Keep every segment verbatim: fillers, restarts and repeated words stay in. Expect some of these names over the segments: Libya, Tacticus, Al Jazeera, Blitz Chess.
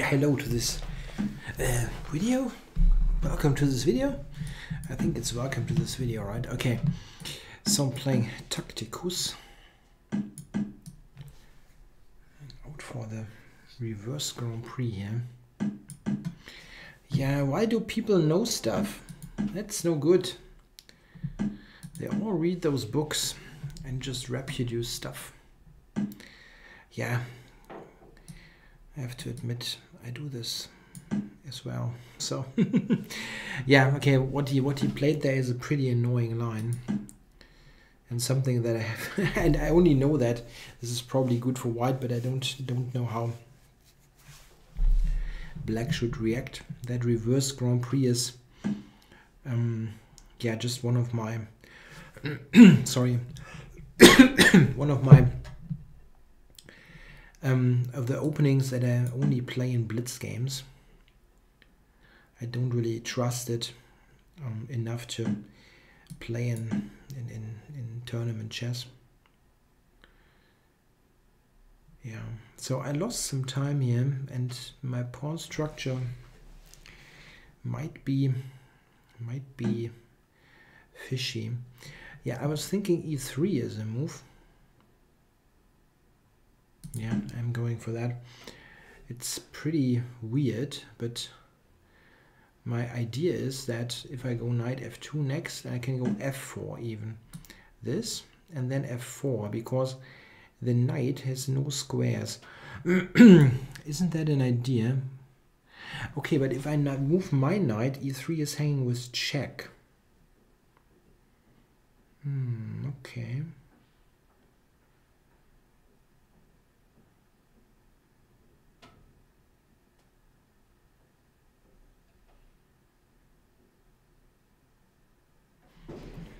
Yeah, hello to this uh, video. Welcome to this video. I think it's welcome to this video, right? Okay. So I'm playing Tacticus. Out for the reverse Grand Prix here. Yeah, why do people know stuff? That's no good. They all read those books and just reproduce stuff. Yeah. I have to admit, I do this as well. So, yeah, okay, what he, what he played there is a pretty annoying line. And something that I have, and I only know that this is probably good for white, but I don't, don't know how black should react. That reverse Grand Prix is, um, yeah, just one of my, sorry, one of my, Um, of the openings that I only play in blitz games. I don't really trust it um, enough to play in in, in in tournament chess. Yeah, so I lost some time here, and my pawn structure might be might be fishy. Yeah, I was thinking e three as a move. Yeah, I'm going for that. It's pretty weird, but my idea is that if I go knight f two next, I can go f four even. This, and then f four, because the knight has no squares. Isn't that an idea? Okay, but if I move my knight, e three is hanging with check. Hmm, okay.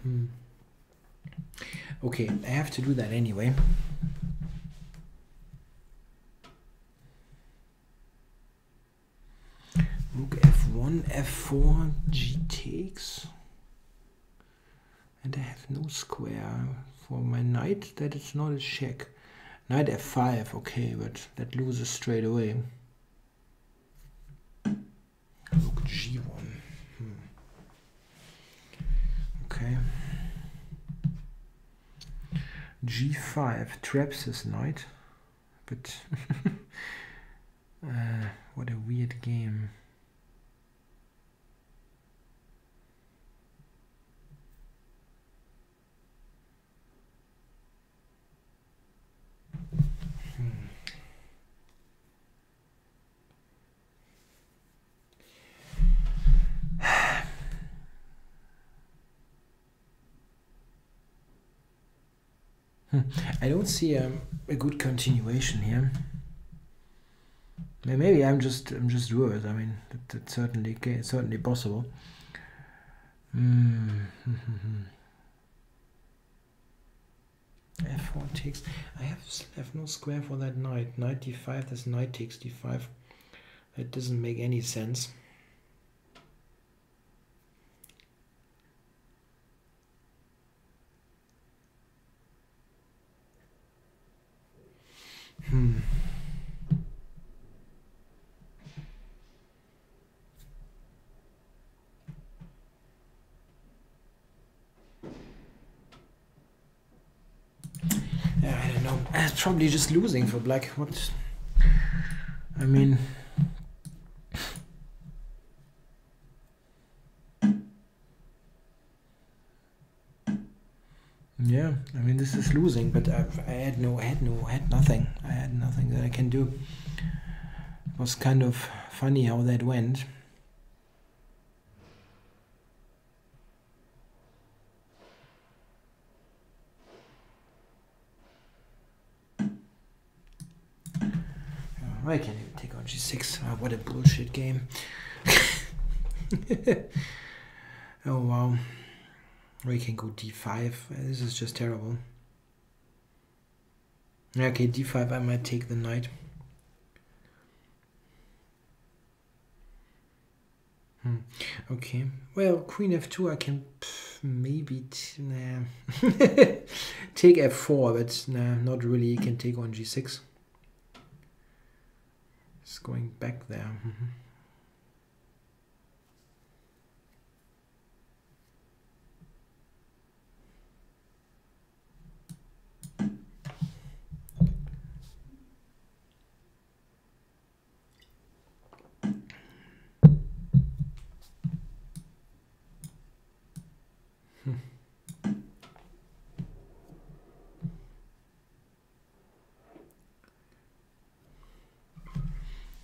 Hmm. Okay, I have to do that anyway. Rook f one, f four, g takes. And I have no square for my knight. That is not a check. Knight f five, okay, but that loses straight away. Rook g one. Okay. g five traps his knight, but uh, what a weird game. Hmm. I don't see um, a good continuation here. Maybe I'm just I'm just worried. I mean, that, that's certainly certainly possible. Mm. f four takes. I have have no square for that knight. Knight d five. That's knight takes d five. That doesn't make any sense. Hmm. Yeah, I don't know. It's probably just losing for black. What? I mean. Yeah, I mean this is losing, but I, I had no, I had no, I had nothing. I had nothing that I can do. It was kind of funny how that went. I can't even take on g six. Oh, what a bullshit game! Oh wow. We can go d five. This is just terrible. Okay, d five. I might take the knight. Hmm. Okay. Well, queen f two. I can pff, maybe t nah. Take f four, but nah, not really. You can take on g six. It's going back there.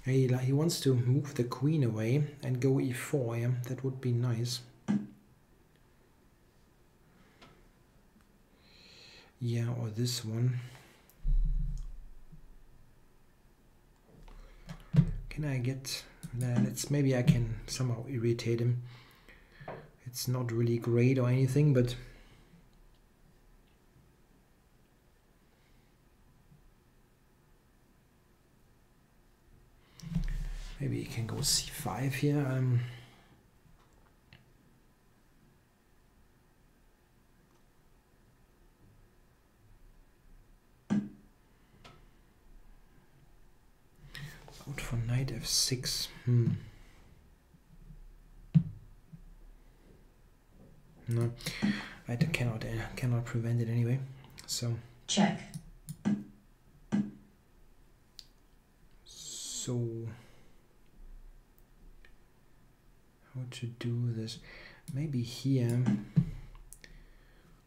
He, he wants to move the queen away and go e four, yeah? That would be nice. Yeah, or this one. Can I get... Uh, let's, maybe I can somehow irritate him. It's not really great or anything, but... Maybe you can go c five here. Um, out for knight f six. Hmm. No, I cannot uh, cannot prevent it anyway. So check. So. How to do this? Maybe here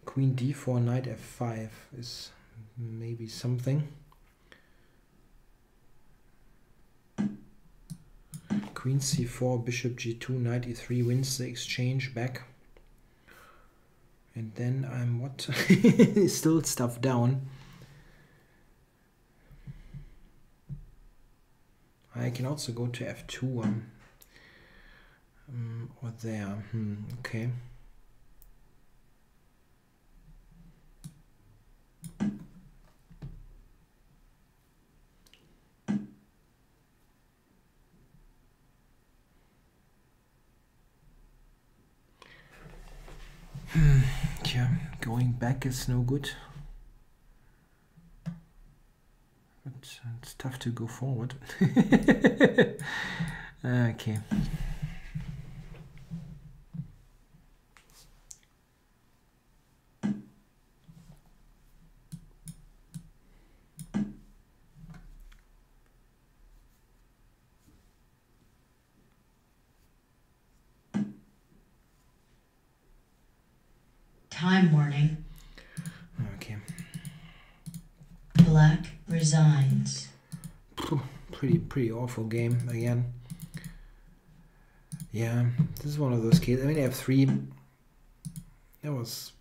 queen d four, knight f five is maybe something. Queen c four, bishop g two, knight e three wins the exchange back, and then I'm what? Still stuff down. I can also go to f two. Um, Um, or there, hmm, okay. Hmm, yeah, going back is no good. But it's tough to go forward. Okay. Time warning. Okay. Black resigns. Pretty, pretty awful game again. Yeah, this is one of those cases. I mean, f three. That was.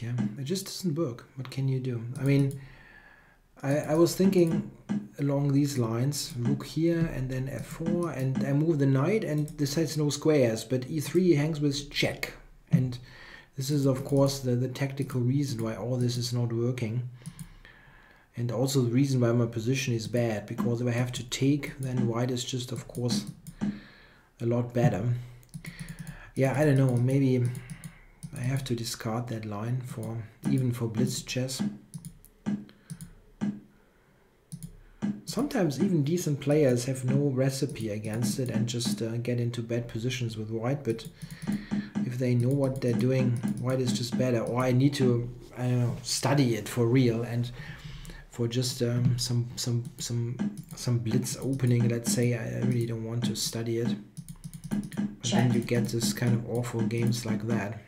Yeah, it just doesn't work. What can you do? I mean, I I was thinking along these lines, rook here and then f four, and I move the knight, and this has no squares, but e three hangs with check. And this is, of course, the, the tactical reason why all this is not working. And also the reason why my position is bad, because if I have to take, then white is just, of course, a lot better. Yeah, I don't know, maybe I have to discard that line for even for blitz chess. Sometimes even decent players have no recipe against it and just uh, get into bad positions with white, but if they know what they're doing, white is just better. Or I need to, I don't know, study it for real, and for just um, some some some some blitz opening, let's say, I really don't want to study it. But then you get this kind of awful games like that.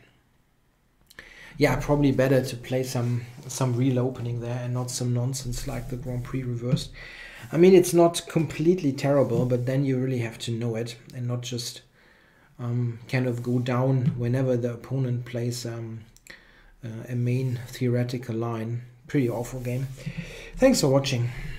Yeah, probably better to play some some real opening there and not some nonsense like the Grand Prix reversed. I mean, it's not completely terrible, but then you really have to know it and not just um, kind of go down whenever the opponent plays um, uh, a main theoretical line. Pretty awful game. Thanks for watching.